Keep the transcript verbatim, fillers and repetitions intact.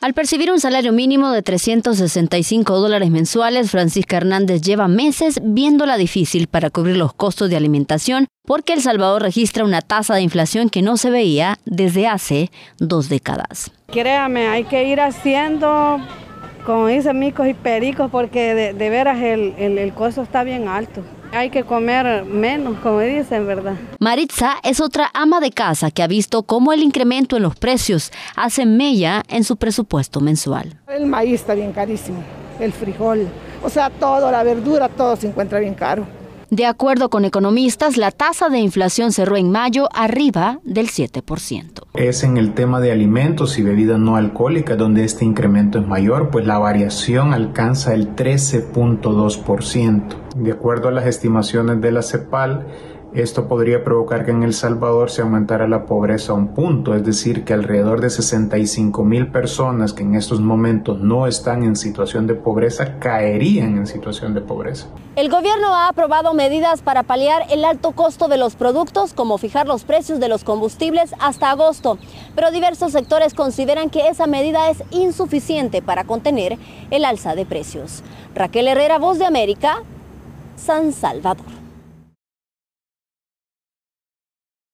Al percibir un salario mínimo de trescientos sesenta y cinco dólares mensuales, Francisca Hernández lleva meses viéndola difícil para cubrir los costos de alimentación porque El Salvador registra una tasa de inflación que no se veía desde hace dos décadas. Créame, hay que ir haciendo, como dicen, micos y pericos, porque de, de veras el, el, el costo está bien alto. Hay que comer menos, como dicen, ¿verdad? Maritza es otra ama de casa que ha visto cómo el incremento en los precios hace mella en su presupuesto mensual. El maíz está bien carísimo, el frijol, o sea, todo, la verdura, todo se encuentra bien caro. De acuerdo con economistas, la tasa de inflación cerró en mayo arriba del siete por ciento. Es en el tema de alimentos y bebidas no alcohólicas donde este incremento es mayor, pues la variación alcanza el trece punto dos por ciento. De acuerdo a las estimaciones de la CEPAL, esto podría provocar que en El Salvador se aumentara la pobreza a un punto, es decir, que alrededor de sesenta y cinco mil personas que en estos momentos no están en situación de pobreza caerían en situación de pobreza. El gobierno ha aprobado medidas para paliar el alto costo de los productos, como fijar los precios de los combustibles hasta agosto, pero diversos sectores consideran que esa medida es insuficiente para contener el alza de precios. Raquel Herrera, Voz de América, San Salvador.